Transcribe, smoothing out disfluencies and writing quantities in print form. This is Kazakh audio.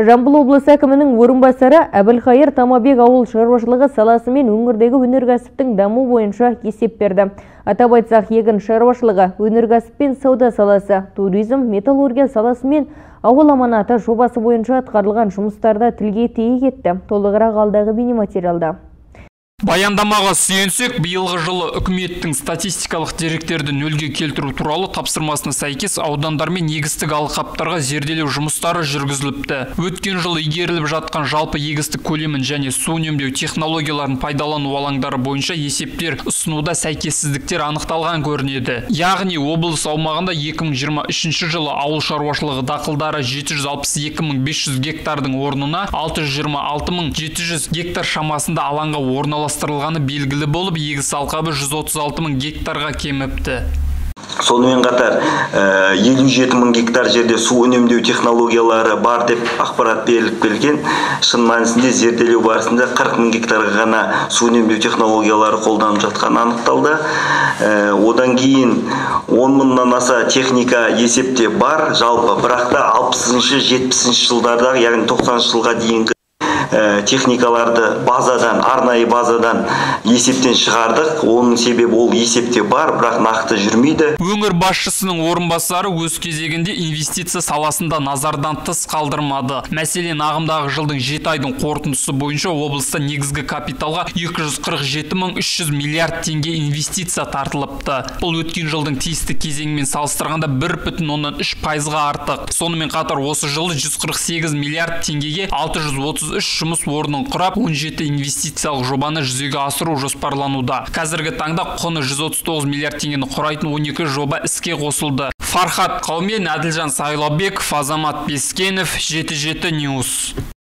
Жамбыл облысы әкімінің орынбасары Әбілхайыр Тамабек ауыл шаруашылығы саласы мен өңірдегі өнеркәсіптің даму бойынша есеп берді. Атап айтсақ, егін шаруашылығы, өнеркәсіп пен сауда саласы, туризм, металлургия саласы мен ауыл аманаты жобасы бойынша атқарылған жұмыстарда тілге тиек етті. Толығырақ алдағы бейнематериалда. Баяндамаға сүйенсек, биылғы жылы үкіметтің статистикалық деректерді нөлге келтіру туралы тапсырмасына сәйкес аудандар мен егістік алқаптарға зерделеу жұмыстары жүргізіліпті. Өткен жылы игеріліп жатқан жалпы егістік көлемін және су үнемдеу технологияларын пайдалану алаңдары бойынша есептер ұсынуда сәйкессіздіктер анықталған көрінеді. Яғни облыс аумағында 2023 жылы ауыл шаруашылығы дақылдары 762.500 гектардың орнына 626.700 гектар шамасында алаңға орналасты. Белгілі болып, егіс алқабы 136.000 гектарға кеміпті. Сонымен қатар 57.000 гектар жерде су үнемдеу технологиялары бар деп ақпарат беріліп келген. Шын мәнісінде зерделеу барысында 40.000 гектарға ғана су үнемдеу технологиялары қолданып жатқаны анықталды. Одан кейін 10.000-нан аса техника есепте бар жалпы, бірақ та 60-70 жылдардағы, яғни 90 жылға дейінгі техникаларды базадан, арнайы базадан есептен шығардық. Оның себебі ол есепте бар, бірақ нақты жүрмейді. Өңір басшысының орынбасары өз кезегінде инвестиция саласында назардан тыс қалдырмады. Мәселен, ағымдағы жылдың 7 айдың қорытындысы бойынша облыста негізгі капиталға 247.300 миллиард теңге инвестиция тартылыпты. Бұл өткен жылдың тиісті кезеңімен салыстырғанда 1,3%-ға артық. Сонымен қатар осы жылы 148 миллиард теңгеге 633 жұмыс орнын құрап 17 инвестициялық жобаны жүзеге асыру жоспарлануда. Қазіргі таңда құны 139 миллиард теңгені құрайтын 12 жоба іске қосылды. Фархат Надлижан Сайлобек, Фазамат Бескенов, GTGT News.